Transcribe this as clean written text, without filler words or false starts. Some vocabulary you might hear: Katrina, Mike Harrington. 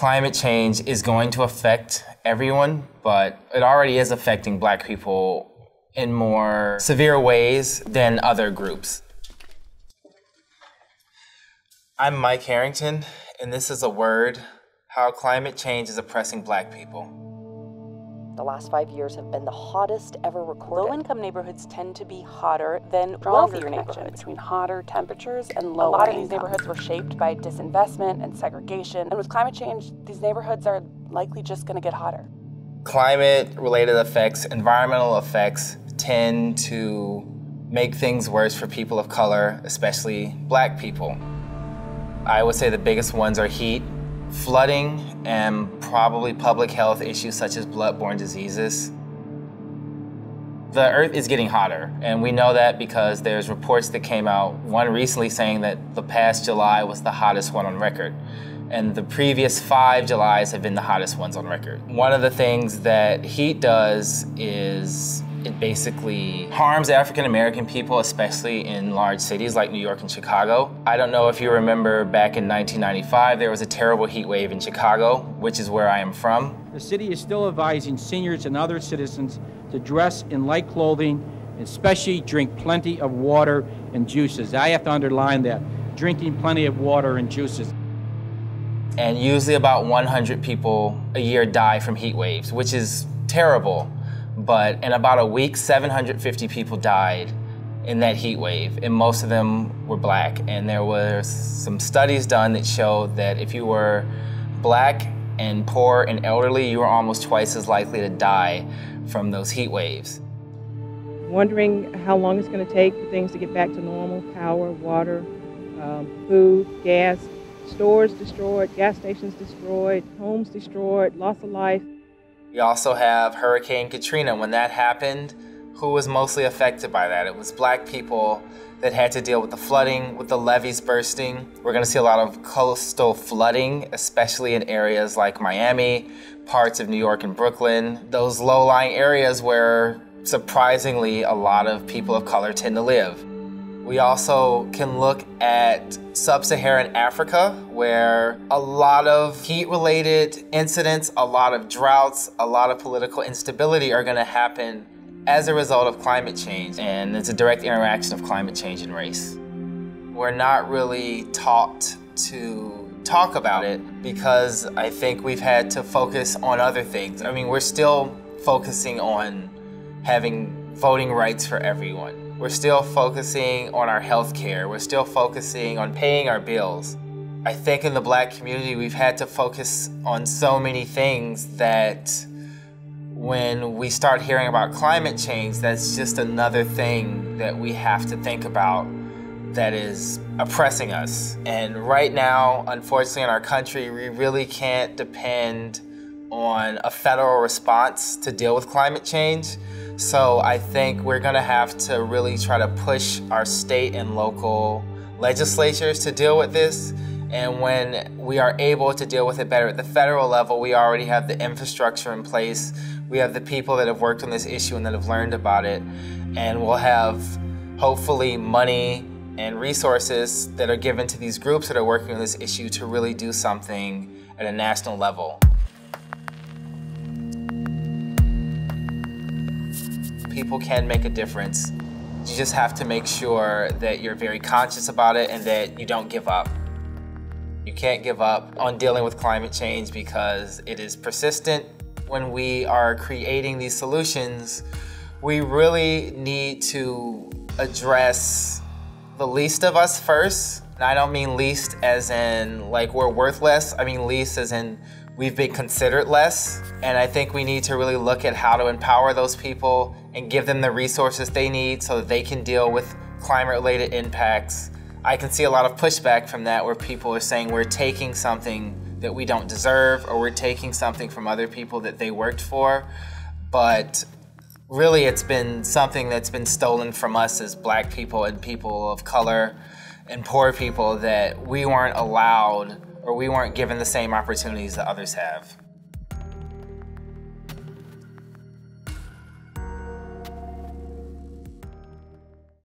climate change is going to affect everyone, but it already is affecting Black people in more severe ways than other groups. I'm Mike Harrington, and this is A Word, How Climate Change is Oppressing Black People. The last 5 years have been the hottest ever recorded. Low-income neighborhoods tend to be hotter than wealthier neighborhoods. Between hotter temperatures and lower income. A lot of these neighborhoods were shaped by disinvestment and segregation. And with climate change, these neighborhoods are likely just going to get hotter. Climate-related effects, environmental effects, tend to make things worse for people of color, especially Black people. I would say the biggest ones are heat, flooding, and probably public health issues such as bloodborne diseases. The Earth is getting hotter, and we know that because there's reports that came out, one recently saying that the past July was the hottest one on record, and the previous 5 Julys have been the hottest ones on record. One of the things that heat does is it basically harms African American people, especially in large cities like New York and Chicago. I don't know if you remember back in 1995, there was a terrible heat wave in Chicago, which is where I am from. The city is still advising seniors and other citizens to dress in light clothing, especially drink plenty of water and juices. I have to underline that, drinking plenty of water and juices. And usually about 100 people a year die from heat waves, which is terrible. But in about a week, 750 people died in that heat wave, and most of them were Black. And there were some studies done that showed that if you were Black and poor and elderly, you were almost twice as likely to die from those heat waves. Wondering how long it's going to take for things to get back to normal: power, water, food, gas, stores destroyed, gas stations destroyed, homes destroyed, loss of life. We also have Hurricane Katrina. When that happened, who was mostly affected by that? It was Black people that had to deal with the flooding, with the levees bursting. We're going to see a lot of coastal flooding, especially in areas like Miami, parts of New York and Brooklyn, those low-lying areas where, surprisingly, a lot of people of color tend to live. We also can look at sub-Saharan Africa, where a lot of heat-related incidents, a lot of droughts, a lot of political instability are going to happen as a result of climate change. And it's a direct interaction of climate change and race. We're not really taught to talk about it because I think we've had to focus on other things. I mean, we're still focusing on having voting rights for everyone. We're still focusing on our health care. We're still focusing on paying our bills. I think in the Black community, we've had to focus on so many things that when we start hearing about climate change, that's just another thing that we have to think about that is oppressing us. And right now, unfortunately, in our country, we really can't depend on a federal response to deal with climate change. So I think we're going to have to really try to push our state and local legislatures to deal with this. And when we are able to deal with it better at the federal level, we already have the infrastructure in place. We have the people that have worked on this issue and that have learned about it. And we'll have, hopefully, money and resources that are given to these groups that are working on this issue to really do something at a national level. People can make a difference. You just have to make sure that you're very conscious about it and that you don't give up. You can't give up on dealing with climate change because it is persistent. When we are creating these solutions, we really need to address the least of us first. And I don't mean least as in like we're worthless. I mean least as in we've been considered less, and I think we need to really look at how to empower those people and give them the resources they need so that they can deal with climate-related impacts. I can see a lot of pushback from that where people are saying we're taking something that we don't deserve or we're taking something from other people that they worked for, but really it's been something that's been stolen from us as Black people and people of color and poor people that we weren't allowed or we weren't given the same opportunities that others have.